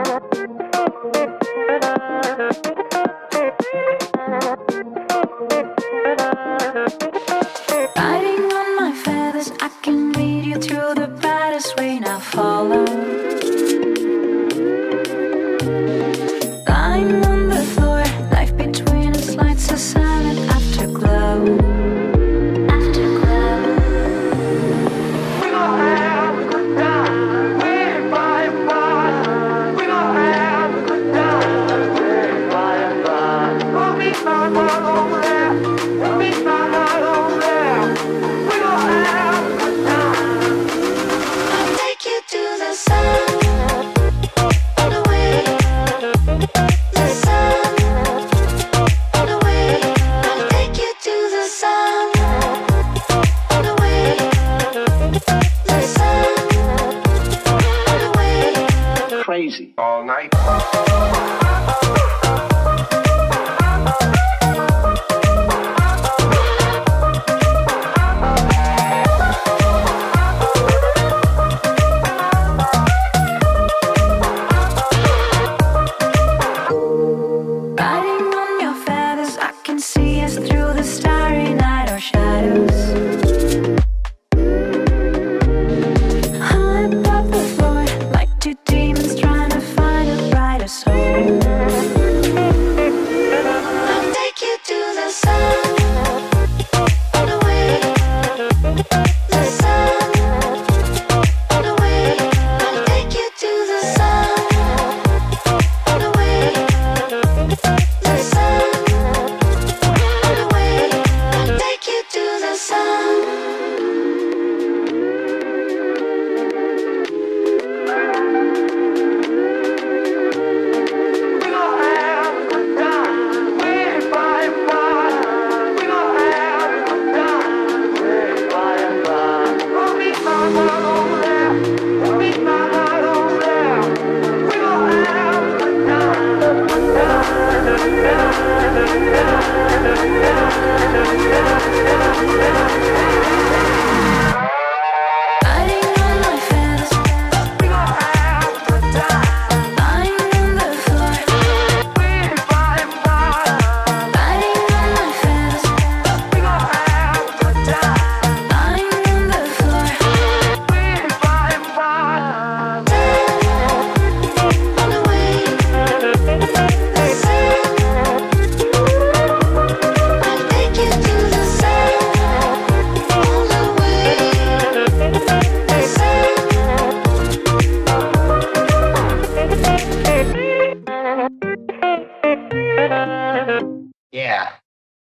Riding on my feathers, I can lead you through the baddest way. Now follow. Lying on the floor, life between its lights, a silent afterglow. All night. Riding on your feathers, I can see us through the starry night, our shadows. Yeah.